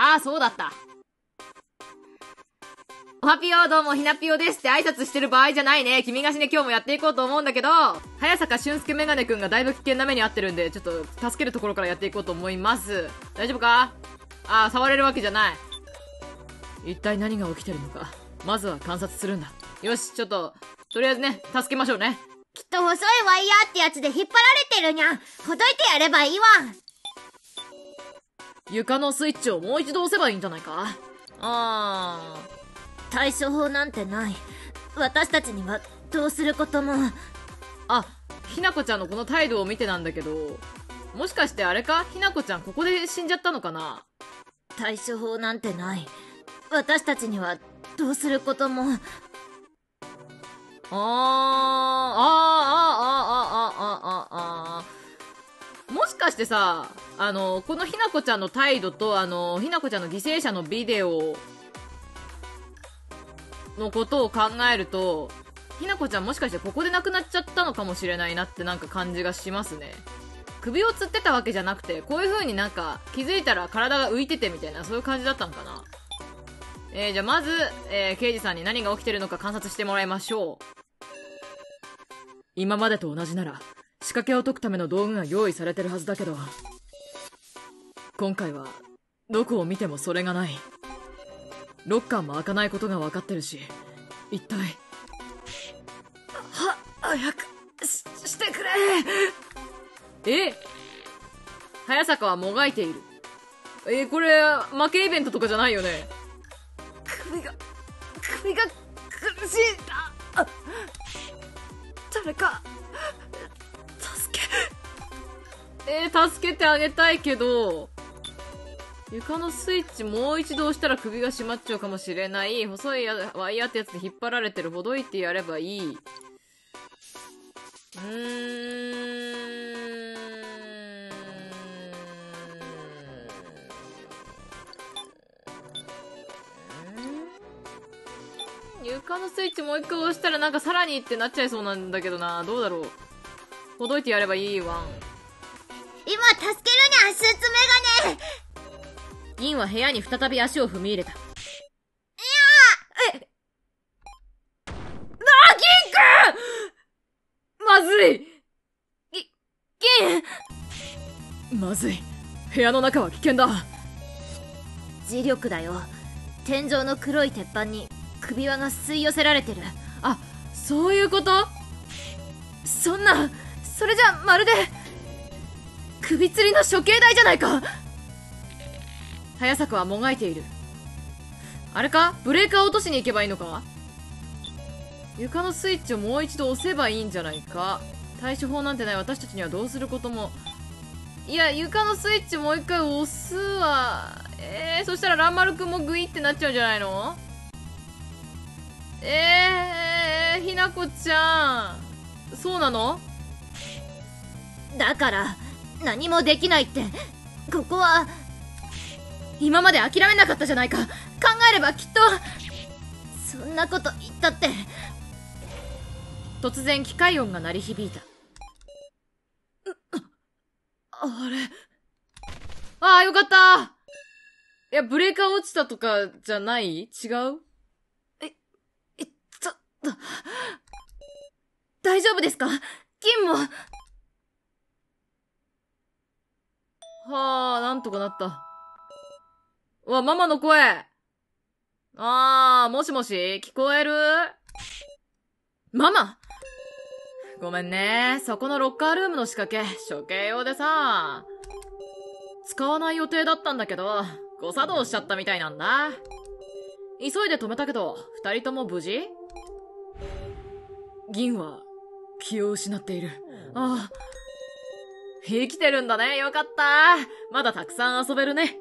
ああ、そうだった。おはぴよ、どうも、ひなぴよですって挨拶してる場合じゃないね。君がしね、今日もやっていこうと思うんだけど、早坂俊介メガネくんがだいぶ危険な目に遭ってるんで、ちょっと助けるところからやっていこうと思います。大丈夫か？ああ、触れるわけじゃない。一体何が起きてるのか。まずは観察するんだ。よし、ちょっと、とりあえずね、助けましょうね。きっと細いワイヤーってやつで引っ張られてるにゃん。ほどいてやればいいわ。床のスイッチをもう一度押せばいいんじゃないか。あー。対処法なんてない。私たちにはどうすることも。あ、ひなこちゃんのこの態度を見てなんだけど、もしかしてあれか？ひなこちゃんここで死んじゃったのかな？対処法なんてない。私たちにはどうすることも。もしかしてさ、このひなこちゃんの態度と、ひなこちゃんの犠牲者のビデオのことを考えると、ひなこちゃんもしかしてここで亡くなっちゃったのかもしれないなってなんか感じがしますね。首を吊ってたわけじゃなくて、こういう風になんか気づいたら体が浮いててみたいな、そういう感じだったのかな。じゃあまず、刑事さんに何が起きてるのか観察してもらいましょう。今までと同じなら、仕掛けを解くための道具が用意されてるはずだけど、今回はどこを見てもそれがない。ロッカーも開かないことが分かってるし、一体。早く、してくれ。早坂はもがいている。これ、負けイベントとかじゃないよね。首が苦しいんだ。誰か、助け。助けてあげたいけど、床のスイッチもう一度押したら首が締まっちゃうかもしれない。細いワイヤーってやつで引っ張られてる。ほどいてやればいい。床のスイッチもう一回押したらなんかさらにってなっちゃいそうなんだけどな。どうだろう。ほどいてやればいいわん。今助けるにゃん、スーツメガネ。銀は部屋に再び足を踏み入れた。いやー、なあ、銀くん！まずい！銀！まずい。部屋の中は危険だ。磁力だよ。天井の黒い鉄板に首輪が吸い寄せられてる。あ、そういうこと？そんな、それじゃまるで、首吊りの処刑台じゃないか！早坂はもがいている。あれか？ブレーカーを落としに行けばいいのか？床のスイッチをもう一度押せばいいんじゃないか？対処法なんてない。私たちにはどうすることも。いや、床のスイッチもう一回押すわ。そしたら蘭丸くんもグイってなっちゃうんじゃないの？ひなこちゃん。そうなの？だから、何もできないって。ここは、今まで諦めなかったじゃないか。考えればきっと。そんなこと言ったって。突然機械音が鳴り響いた。あれ。ああ、よかった。いや、ブレーカー落ちたとかじゃない？違う？ちょっと。大丈夫ですか？金も。はあ、なんとかなった。うわ、ママの声。もしもし、聞こえる？ママ？ごめんね。そこのロッカールームの仕掛け、処刑用でさ、使わない予定だったんだけど、誤作動しちゃったみたいなんだ。急いで止めたけど、二人とも無事？銀は、気を失っている。ああ。生きてるんだね。よかった。まだたくさん遊べるね。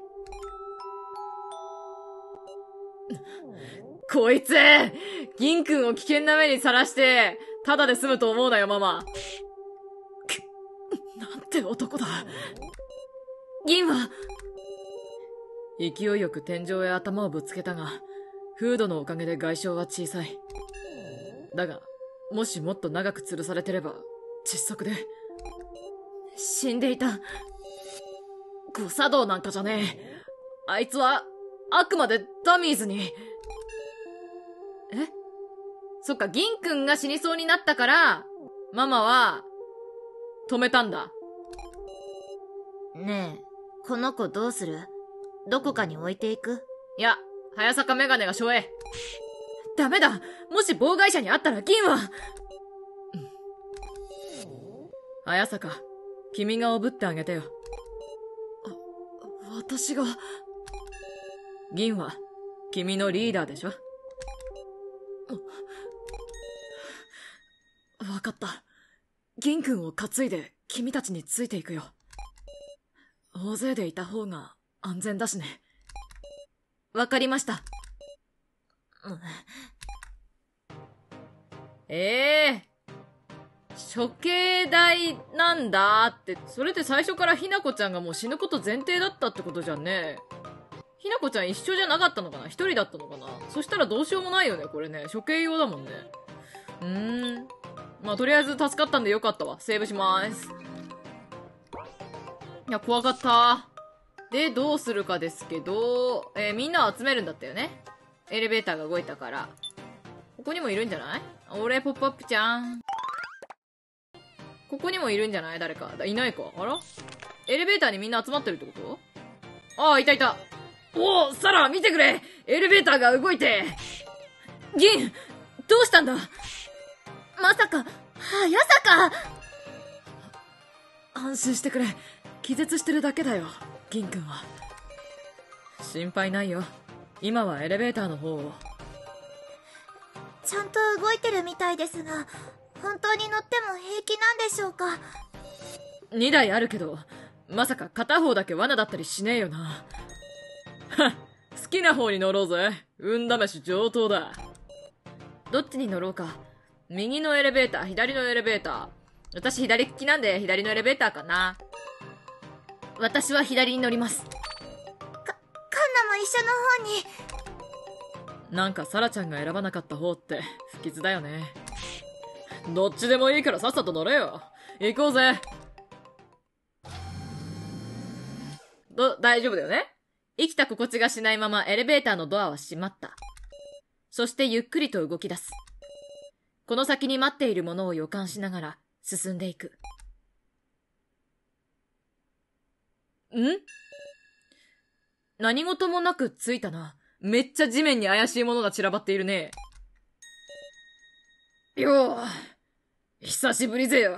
こいつ、銀くんを危険な目にさらして、ただで済むと思うなよ、ママ。なんて男だ。銀は、勢いよく天井へ頭をぶつけたが、フードのおかげで外傷は小さい。だが、もしもっと長く吊るされてれば、窒息で、死んでいた。誤作動なんかじゃねえ。あいつは、あくまでダミーズに。え？そっか、銀くんが死にそうになったから、ママは、止めたんだ。ねえ、この子どうする？どこかに置いていく？いや、早坂メガネがしょえ。ダメだ！もし妨害者に会ったら銀は。早坂、君がおぶってあげてよ。私が。銀は、君のリーダーでしょ？わかった。銀くんを担いで、君たちについていくよ。大勢でいた方が安全だしね。わかりました。ええ。処刑台なんだって、それって最初からひなこちゃんがもう死ぬこと前提だったってことじゃんね。ひなこちゃん一緒じゃなかったのかな？一人だったのかな？そしたらどうしようもないよね、これね。処刑用だもんね。まあ、とりあえず助かったんでよかったわ。セーブしまーす。いや、怖かった。で、どうするかですけど、みんなを集めるんだったよね。エレベーターが動いたから。ここにもいるんじゃない？俺、ポップアップちゃん。ここにもいるんじゃない？誰か。いないか。あら？エレベーターにみんな集まってるってこと？ああ、いたいた。おお、サラ、見てくれ！エレベーターが動いて！銀！どうしたんだ？まさか、早坂！安心してくれ。気絶してるだけだよ、銀くんは。心配ないよ。今はエレベーターの方を。ちゃんと動いてるみたいですが、本当に乗っても平気なんでしょうか？2台あるけど、まさか片方だけ罠だったりしねえよな。はっ、好きな方に乗ろうぜ。運試し上等だ。どっちに乗ろうか。右のエレベーター、左のエレベーター。私左利きなんで左のエレベーターかな。私は左に乗ります。カンナも一緒の方に。なんかサラちゃんが選ばなかった方って不吉だよね。どっちでもいいからさっさと乗れよ。行こうぜ。大丈夫だよね？生きた心地がしないままエレベーターのドアは閉まった。そしてゆっくりと動き出す。この先に待っているものを予感しながら進んでいく。ん？何事もなく着いたな。めっちゃ地面に怪しいものが散らばっているね。よー。久しぶりぜよ。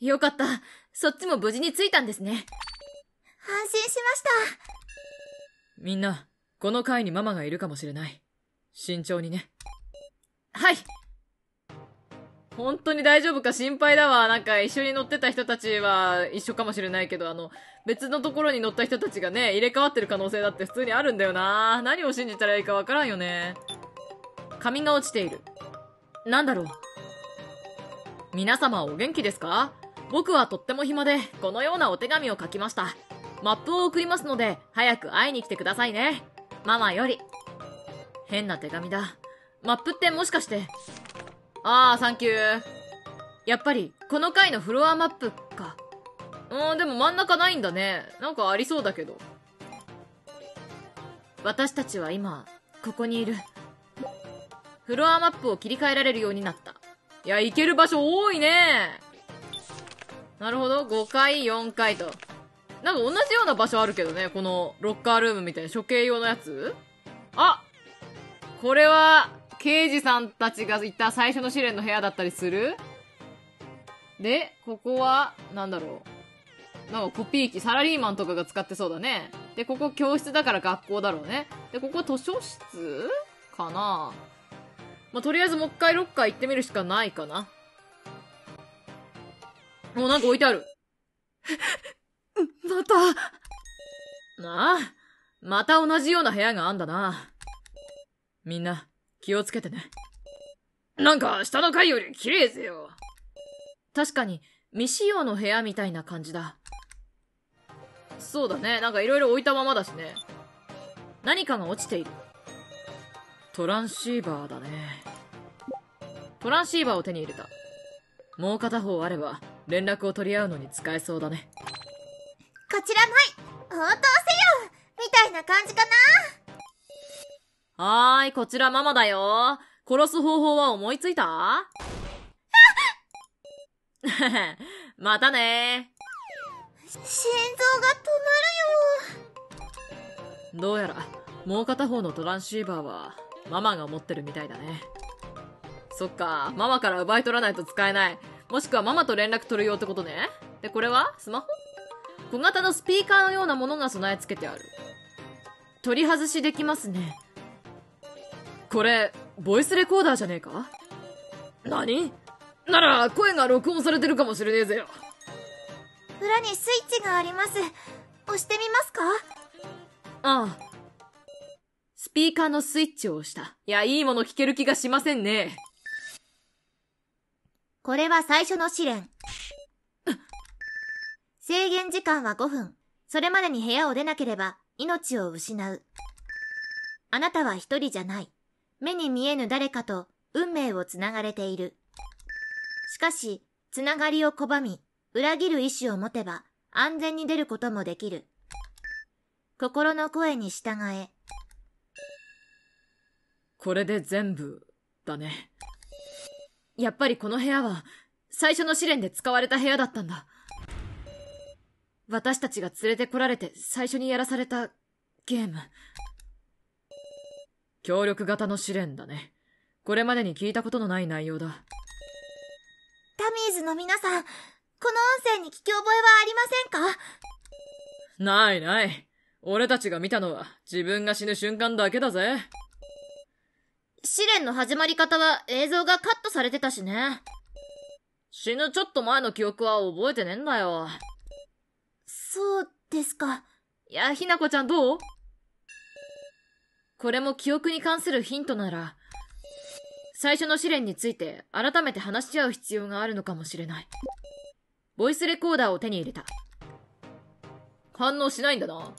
よかった。そっちも無事に着いたんですね。安心しました。みんな、この階にママがいるかもしれない。慎重にね。はい。本当に大丈夫か心配だわ。なんか一緒に乗ってた人たちは一緒かもしれないけど、別のところに乗った人たちがね、入れ替わってる可能性だって普通にあるんだよな。何を信じたらいいかわからんよね。紙が落ちている。なんだろう。皆様お元気ですか？僕はとっても暇で、このようなお手紙を書きました。マップを送りますので、早く会いに来てくださいね。ママより。変な手紙だ。マップってもしかして、あー、サンキュー。やっぱり、この回のフロアマップか。でも真ん中ないんだね。なんかありそうだけど。私たちは今、ここにいる。フロアマップを切り替えられるようになった。いや、行ける場所多いね。なるほど。5階、4階と。なんか同じような場所あるけどね。このロッカールームみたいな処刑用のやつ。あ！これは、刑事さんたちがいた最初の試練の部屋だったりする？で、ここは、なんだろう。なんかコピー機、サラリーマンとかが使ってそうだね。で、ここ教室だから学校だろうね。で、ここ図書室かな？まあ、とりあえずもう一回ロッカー行ってみるしかないかな。もうなんか置いてある。また。なあ、また同じような部屋があんだな。みんな。気をつけてね。なんか、下の階より綺麗ぜよ。確かに、未使用の部屋みたいな感じだ。そうだね。なんかいろいろ置いたままだしね。何かが落ちている。トランシーバーだね。トランシーバーを手に入れた。もう片方あれば、連絡を取り合うのに使えそうだね。こちらない応答せよ。見てな感じかな。はーい、こちらママだよ。殺す方法は思いついた？またねー。心臓が止まるよ。どうやらもう片方のトランシーバーはママが持ってるみたいだね。そっか、ママから奪い取らないと使えない、もしくはママと連絡取るよってことね。で、これはスマホ？小型のスピーカーのようなものが備え付けてある。取り外しできますね。これボイスレコーダーじゃねえか。何？なら声が録音されてるかもしれねえぜよ。裏にスイッチがあります。押してみますか？ああ、スピーカーのスイッチを押した。いや、いいもの聞ける気がしませんね。これは最初の試練。制限時間は5分。それまでに部屋を出なければ命を失う。あなたは一人じゃない。目に見えぬ誰かと運命をつながれている。しかし、つながりを拒み、裏切る意志を持てば安全に出ることもできる。心の声に従え。これで全部だね。やっぱりこの部屋は最初の試練で使われた部屋だったんだ。私たちが連れてこられて最初にやらされたゲーム。協力型の試練だね。これまでに聞いたことのない内容だ。タミーズの皆さん、この音声に聞き覚えはありませんか？ないない。俺たちが見たのは自分が死ぬ瞬間だけだぜ。試練の始まり方は映像がカットされてたしね。死ぬちょっと前の記憶は覚えてねえんだよ。そうですか。いや、ひなこちゃんどう？これも記憶に関するヒントなら、最初の試練について改めて話し合う必要があるのかもしれない。ボイスレコーダーを手に入れた。反応しないんだな。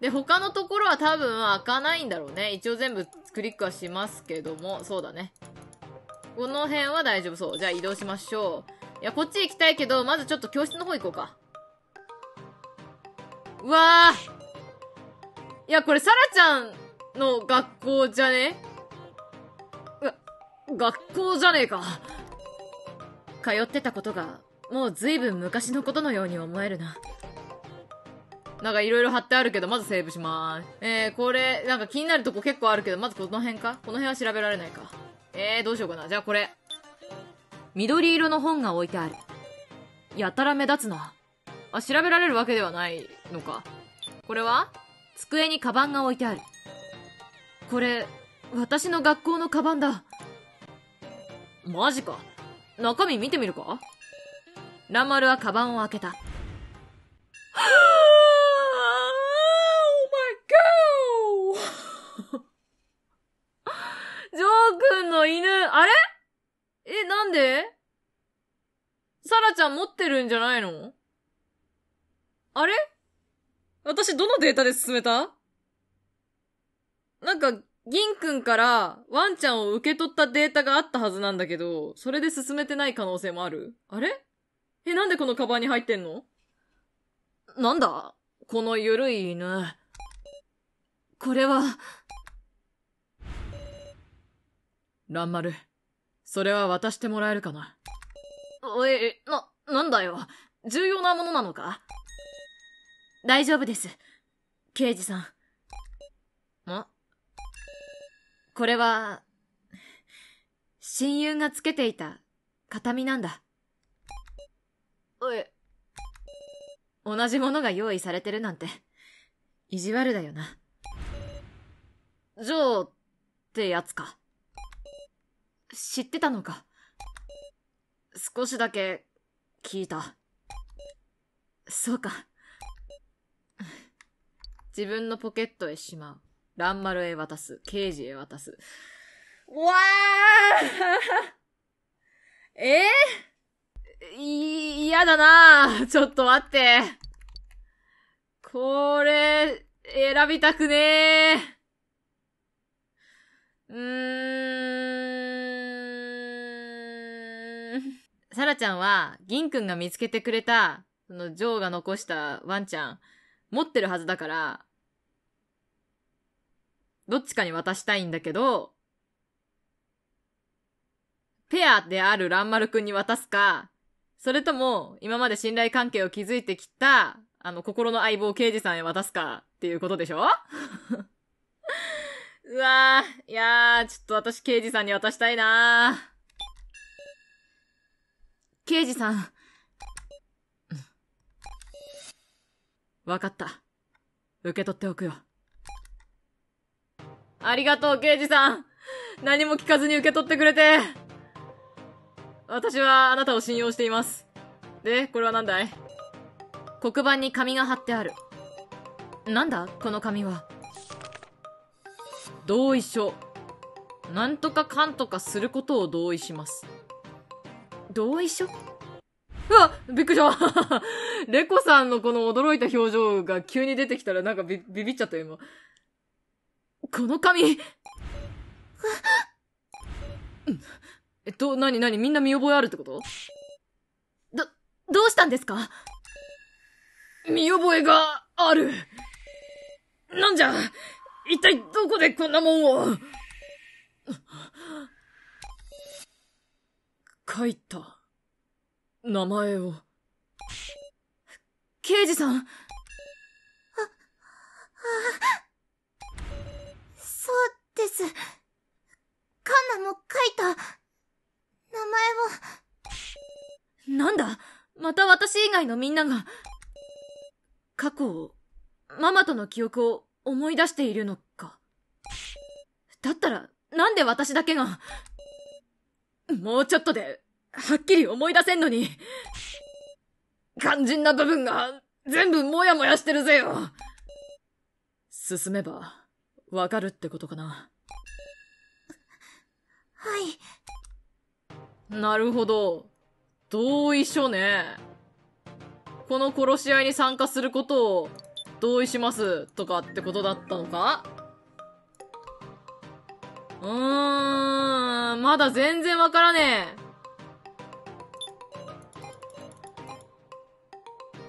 で、他のところは多分開かないんだろうね。一応全部クリックはしますけども、そうだね。この辺は大丈夫そう。じゃあ移動しましょう。いや、こっち行きたいけど、まずちょっと教室の方行こうか。うわー。いや、これ、サラちゃんの学校じゃね？うわ、学校じゃねえか。通ってたことが、もう随分昔のことのように思えるな。なんかいろいろ貼ってあるけど、まずセーブしまーす。これ、なんか気になるとこ結構あるけど、まずこの辺か？この辺は調べられないか。どうしようかな。じゃあこれ。緑色の本が置いてある。やたら目立つな。あ、調べられるわけではないのか。これは？机にカバンが置いてある。これ、私の学校のカバンだ。マジか。中身見てみるか？蘭丸はカバンを開けた。犬、あれ？え、なんで？サラちゃん持ってるんじゃないの？あれ？私どのデータで進めた？なんか、銀くんからワンちゃんを受け取ったデータがあったはずなんだけど、それで進めてない可能性もある。あれ？え、なんでこのカバンに入ってんの？なんだ？このゆるい犬。これは、蘭丸、それは渡してもらえるかな？なんだよ。重要なものなのか？大丈夫です。刑事さん。これは、親友がつけていた、形見なんだ。同じものが用意されてるなんて、意地悪だよな。ジョーってやつか。知ってたのか。少しだけ聞いた。そうか。自分のポケットへしまう。蘭丸へ渡す。刑事へ渡す。わー嫌だな。ちょっと待って。これ、選びたくねー。サラちゃんは、銀くんが見つけてくれた、その、ジョーが残したワンちゃん、持ってるはずだから、どっちかに渡したいんだけど、ペアである蘭丸くんに渡すか、それとも今まで信頼関係を築いてきた、心の相棒刑事さんへ渡すかっていうことでしょうわー、いやー、ちょっと私刑事さんに渡したいなー。刑事さん。わかった。受け取っておくよ。ありがとう、刑事さん。何も聞かずに受け取ってくれて。私はあなたを信用しています。で、これは何だい？黒板に紙が貼ってある。なんだこの紙は。同意書。なんとかかんとかすることを同意します。同意書？うわ、びっくりした。レコさんのこの驚いた表情が急に出てきたらなんかビビっちゃったよ、今。この紙なにみんな見覚えあるってこと？どうしたんですか？見覚えがある。なんじゃ、一体どこでこんなもんを。書いた。名前を。刑事さん。そうです。カンナも書いた。名前を。なんだ？また私以外のみんなが、過去を、ママとの記憶を思い出しているのか。だったら、なんで私だけが、もうちょっとで、はっきり思い出せんのに、肝心な部分が全部もやもやしてるぜよ。進めばわかるってことかな。はい。なるほど。同意書ね。この殺し合いに参加することを同意しますとかってことだったのか？まだ全然わからねえ。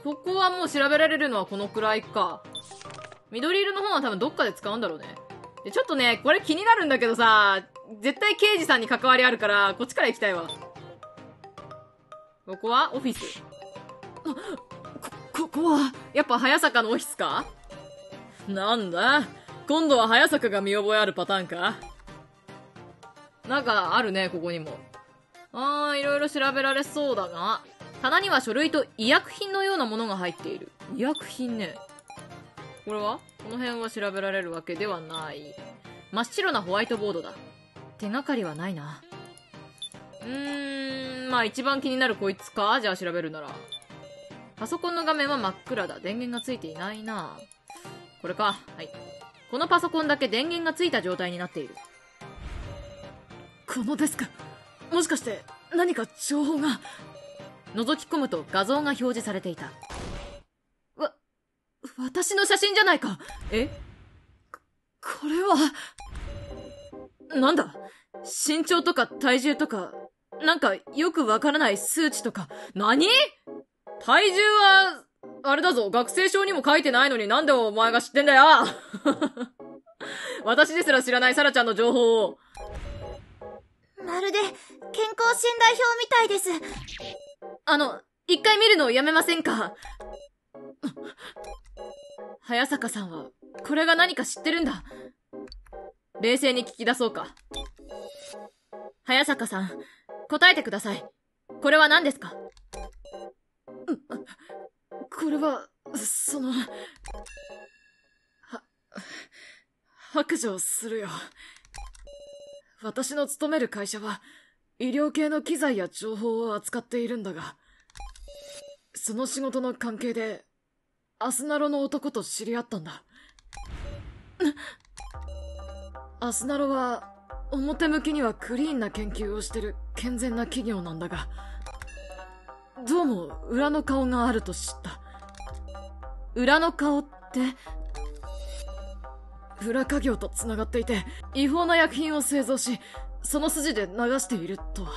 ここはもう調べられるのはこのくらいか。緑色の方は多分どっかで使うんだろうね。で、ちょっとね、これ気になるんだけどさ、絶対刑事さんに関わりあるから、こっちから行きたいわ。ここはオフィス。ここは、やっぱ早坂のオフィスか？なんだ？今度は早坂が見覚えあるパターンか？なんかあるね、ここにも。いろいろ調べられそうだが。棚には書類と医薬品のようなものが入っている。医薬品ね。これは？この辺は調べられるわけではない。真っ白なホワイトボードだ。手がかりはないな。まあ一番気になるこいつか？じゃあ調べるなら。パソコンの画面は真っ暗だ。電源がついていないな。これか。はい。このパソコンだけ電源がついた状態になっている。このデスク。もしかして何か情報が。覗き込むと画像が表示されていた。私の写真じゃないか。これは、なんだ？身長とか体重とか、なんかよくわからない数値とか、何？体重は、あれだぞ、学生証にも書いてないのになんでお前が知ってんだよ私ですら知らないサラちゃんの情報を。まるで、健康診断表みたいです。一回見るのをやめませんか？早坂さんは、これが何か知ってるんだ。冷静に聞き出そうか。早坂さん、答えてください。これは何ですか？これは、白状するよ。私の勤める会社は、医療系の機材や情報を扱っているんだが、その仕事の関係で、アスナロの男と知り合ったんだ。アスナロは、表向きにはクリーンな研究をしてる健全な企業なんだが、どうも裏の顔があると知った。裏の顔って、裏家業と繋がっていて、違法な薬品を製造し、その筋で流しているとは。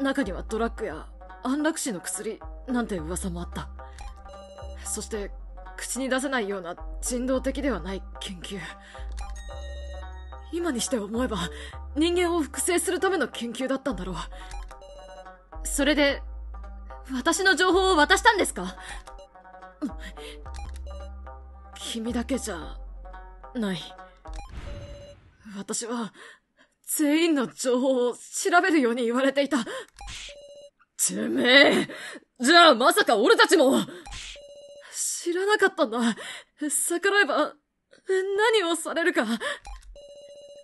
中にはドラッグや安楽死の薬なんて噂もあった。そして口に出せないような人道的ではない研究。今にして思えば人間を複製するための研究だったんだろう。それで私の情報を渡したんですか？君だけじゃない。私は全員の情報を調べるように言われていた。てめえ、じゃあまさか俺たちも知らなかったんだ。逆らえば何をされるか。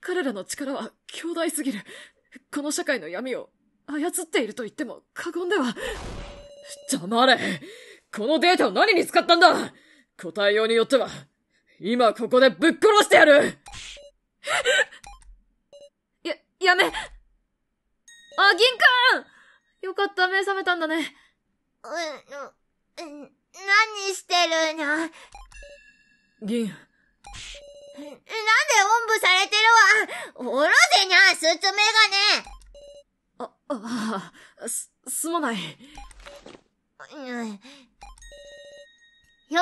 彼らの力は強大すぎる。この社会の闇を操っていると言っても過言では。黙れ。このデータを何に使ったんだ。答えようによっては今ここでぶっ殺してやる。やめ。あ、銀くん、よかった、目覚めたんだね。何してるんや。銀。なんでおんぶされてるわ。おろせにゃ、スーツメガネ。あ、すまない。よか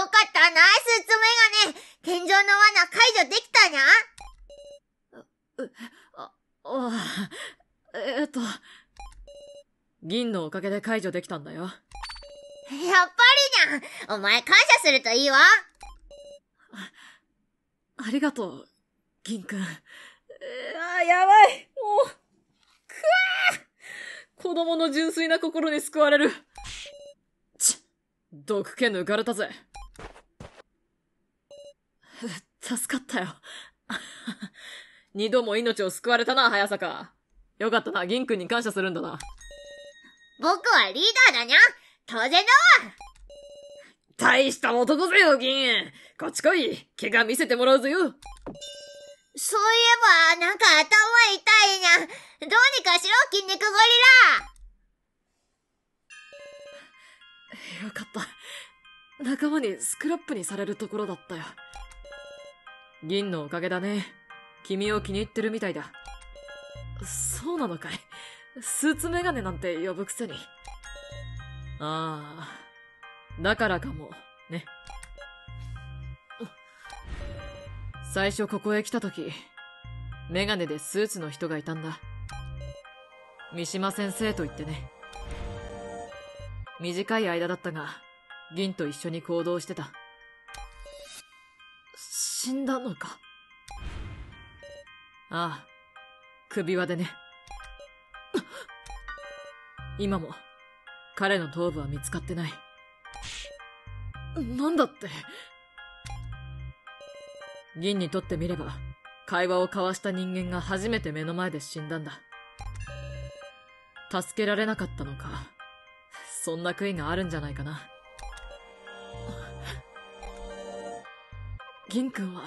ったな、スーツメガネ。天井の罠解除できたにゃ。銀のおかげで解除できたんだよ。やっぱりにゃ。お前感謝するといいわ。ありがとう、銀くん。やばい。もう、くわー、子供の純粋な心に救われる。毒気抜かれたぜ。助かったよ。二度も命を救われたな、早坂。よかったな、銀くんに感謝するんだな。僕はリーダーだにゃ。当然だわ。大した男ぜよ、銀。こっち来い。怪我見せてもらうぜよ。そういえば、なんか頭痛いにゃ。どうにかしろ、筋肉ゴリラ。よかった。仲間にスクラップにされるところだったよ。銀のおかげだね。君を気に入ってるみたいだ。そうなのかい。スーツメガネなんて呼ぶくせに。ああ、だからかも、ね。最初ここへ来た時、メガネでスーツの人がいたんだ。三島先生と言ってね。短い間だったが、銀と一緒に行動してた。死んだのか。ああ、首輪でね。今も、彼の頭部は見つかってない。なんだって。銀にとってみれば、会話を交わした人間が初めて目の前で死んだんだ。助けられなかったのか、そんな悔いがあるんじゃないかな。銀くんは、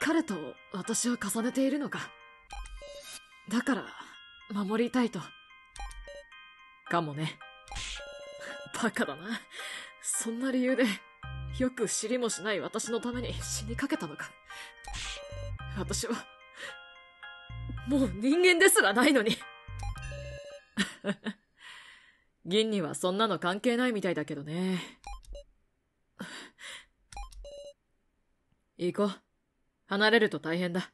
彼と私を重ねているのか。だから、守りたいと。かもね。バカだな。そんな理由で、よく知りもしない私のために死にかけたのか。私は、もう人間ですらないのに。銀にはそんなの関係ないみたいだけどね。行こう。離れると大変だ。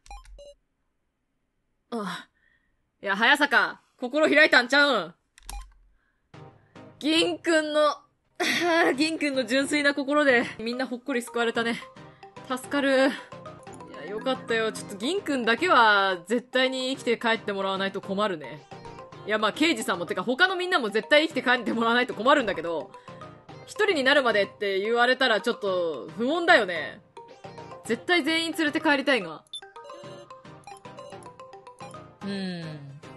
ああ。いや、早坂、心開いたんちゃうん。銀くんの純粋な心で、みんなほっこり救われたね。助かる。いや、よかったよ。ちょっと銀くんだけは、絶対に生きて帰ってもらわないと困るね。いや、まあ、刑事さんも、てか他のみんなも絶対生きて帰ってもらわないと困るんだけど、一人になるまでって言われたらちょっと、不穏だよね。絶対全員連れて帰りたいが。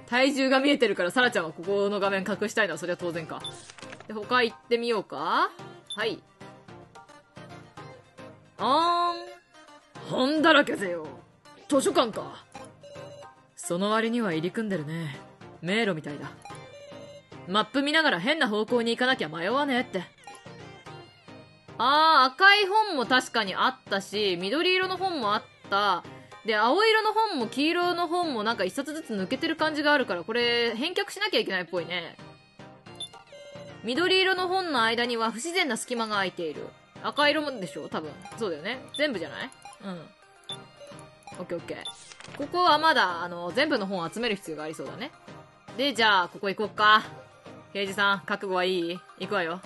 体重が見えてるから、サラちゃんはここの画面隠したいのはそりゃ当然か。で、他行ってみようか。はい。本だらけぜよ。図書館か。その割には入り組んでるね。迷路みたいだ。マップ見ながら変な方向に行かなきゃ迷わねえって。赤い本も確かにあったし、緑色の本もあった。で、青色の本も黄色の本もなんか一冊ずつ抜けてる感じがあるから、これ、返却しなきゃいけないっぽいね。緑色の本の間には不自然な隙間が空いている。赤色もでしょ多分。そうだよね。全部じゃない？うん。オッケーオッケー。ここはまだ、全部の本を集める必要がありそうだね。で、じゃあ、ここ行こっか。刑事さん、覚悟はいい？行くわよ。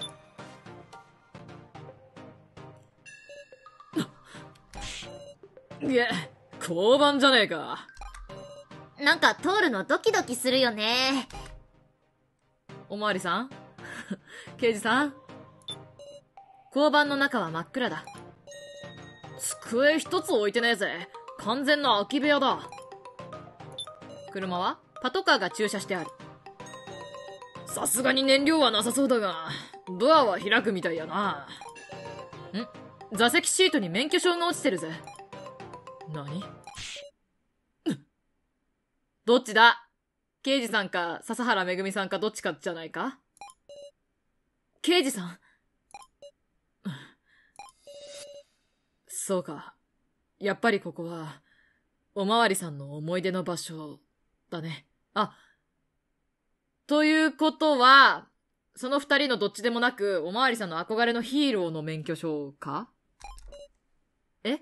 いえ、交番じゃねえか。なんか通るのドキドキするよね。おまわりさん刑事さん、交番の中は真っ暗だ。机一つ置いてねえぜ。完全な空き部屋だ。車はパトカーが駐車してある。さすがに燃料はなさそうだが、ドアは開くみたいやな。ん？座席シートに免許証が落ちてるぜ。何？どっちだ？刑事さんか、笹原めぐみさんか、どっちかじゃないか？刑事さん。そうか。やっぱりここは、おまわりさんの思い出の場所だね。あ、ということは、その二人のどっちでもなく、おまわりさんの憧れのヒーローの免許証か？え？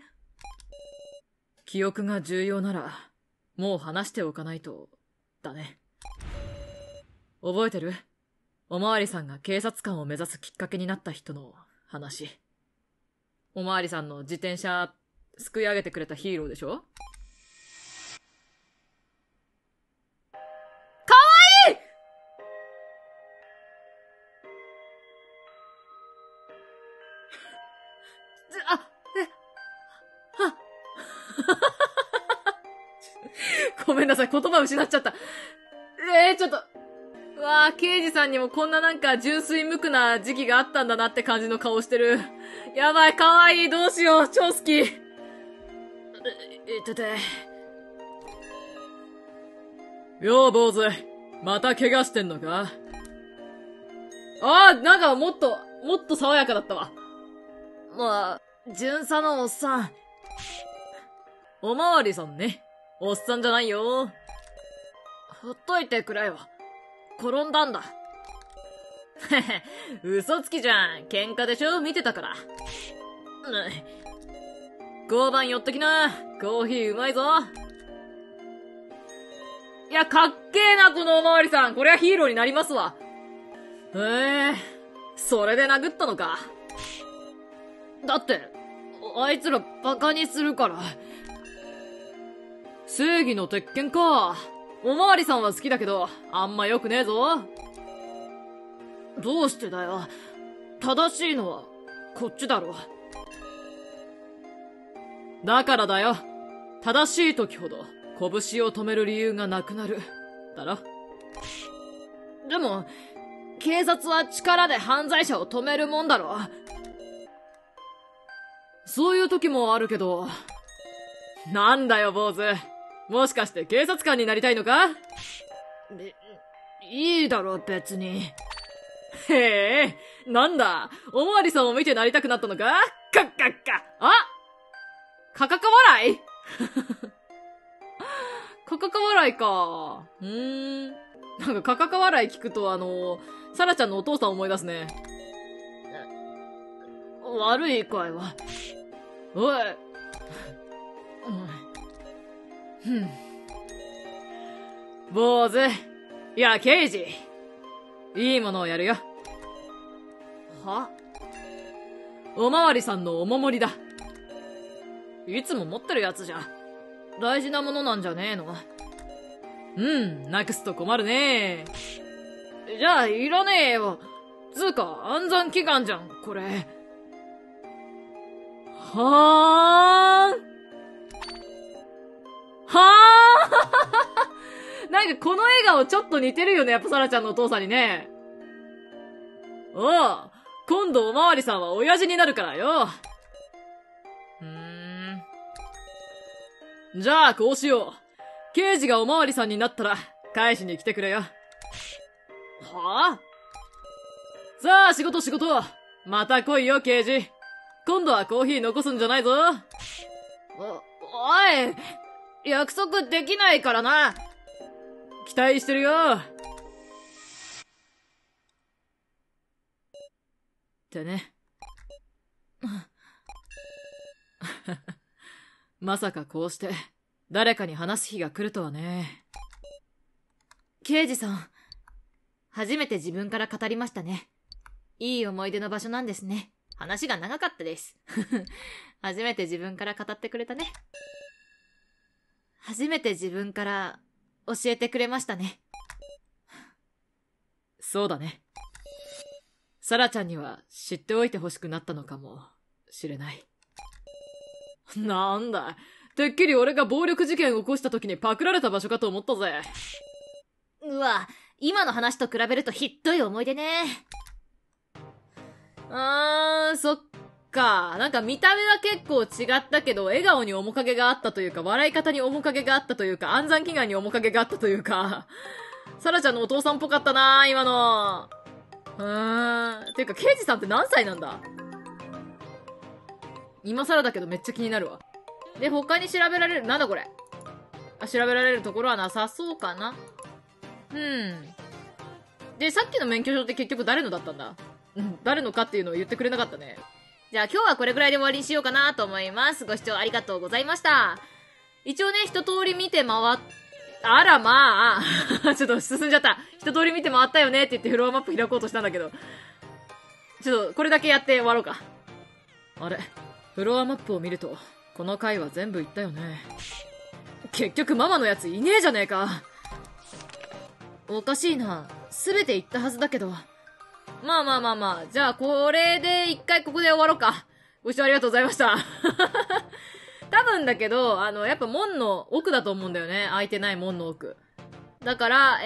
記憶が重要なら、もう話しておかないと、だね。覚えてる？おまわりさんが警察官を目指すきっかけになった人の話。おまわりさんの自転車、すくい上げてくれたヒーローでしょ？かわいい！あ、え、は、ごめんなさい、言葉失っちゃった。ちょっと。うわぁ、刑事さんにもこんななんか純粋無垢な時期があったんだなって感じの顔してる。やばい、かわいい、どうしよう、超好き。いてて。よう、坊主。また怪我してんのか？あー、なんかもっと爽やかだったわ。まあ、巡査のおっさん。おまわりさんね。おっさんじゃないよ。ほっといてくれよ。転んだんだ。へへ、嘘つきじゃん。喧嘩でしょ？見てたから。交番寄ってきな。コーヒーうまいぞ。いや、かっけえな、このおまわりさん。これはヒーローになりますわ。へえ、それで殴ったのか。だって、あいつらバカにするから。正義の鉄拳か。おまわりさんは好きだけど、あんま良くねえぞ。どうしてだよ。正しいのは、こっちだろ。だからだよ。正しい時ほど、拳を止める理由がなくなる。だろ。でも、警察は力で犯罪者を止めるもんだろ。そういう時もあるけど、なんだよ、坊主。もしかして警察官になりたいのか？いいだろ、別に。へえ、なんだ、おまわりさんを見てなりたくなったのか？カッカッカ。あ！カカカ笑い？カカカ笑いか。なんかカカカ笑い聞くとサラちゃんのお父さん思い出すね。悪い会話。おい。うん。坊主。いや、刑事。いいものをやるよ。は？おまわりさんのお守りだ。いつも持ってるやつじゃ。大事なものなんじゃねえの？うん、なくすと困るねえ。じゃあ、いらねえよ。つうか、暗算祈願じゃん、これ。はーん。はぁなんかこの笑顔ちょっと似てるよね、やっぱサラちゃんのお父さんにね。おう、今度おまわりさんは親父になるからよ。じゃあこうしよう。刑事がおまわりさんになったら、返しに来てくれよ。はあ？さあ、仕事。また来いよ、刑事。今度はコーヒー残すんじゃないぞ。おい。約束できないからな。期待してるよ。ってね。まさかこうして誰かに話す日が来るとはね。刑事さん、初めて自分から語りましたね。いい思い出の場所なんですね。話が長かったです。初めて自分から語ってくれたね。初めて自分から教えてくれましたね。そうだね。サラちゃんには知っておいてほしくなったのかもしれない。なんだ、てっきり俺が暴力事件を起こした時にパクられた場所かと思ったぜ。うわ、今の話と比べるとひっどい思い出ね。そっか。なんか見た目は結構違ったけど、笑顔に面影があったというか、笑い方に面影があったというか、暗算祈願に面影があったというか、サラちゃんのお父さんっぽかったなー、今の。ていうか、刑事さんって何歳なんだ？今更だけどめっちゃ気になるわ。で、他に調べられる、なんだこれ。あ、調べられるところはなさそうかな。で、さっきの免許証って結局誰のだったんだ？誰のかっていうのを言ってくれなかったね。じゃあ今日はこれぐらいで終わりにしようかなと思います。ご視聴ありがとうございました。一応ね、一通り見て回っ、あらまあ、ちょっと進んじゃった。一通り見て回ったよねって言ってフロアマップ開こうとしたんだけど。ちょっとこれだけやって終わろうか。あれ、フロアマップを見ると、この回は全部行ったよね。結局ママのやついねえじゃねえか。おかしいな。すべて行ったはずだけど。まあ。じゃあ、これで一回ここで終わろうか。ご視聴ありがとうございました。多分だけど、やっぱ門の奥だと思うんだよね。開いてない門の奥。だから、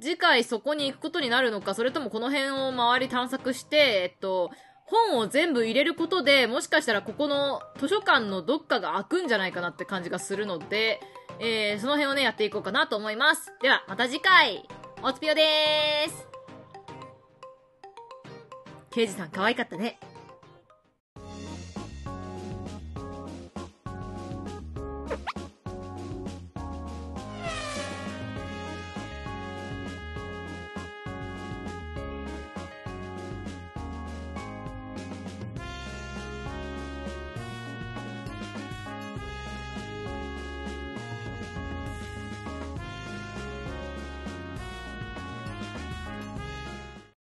次回そこに行くことになるのか、それともこの辺を周り探索して、本を全部入れることで、もしかしたらここの図書館のどっかが開くんじゃないかなって感じがするので、その辺をね、やっていこうかなと思います。では、また次回、おつぴよでーす。刑事さん可愛かったね。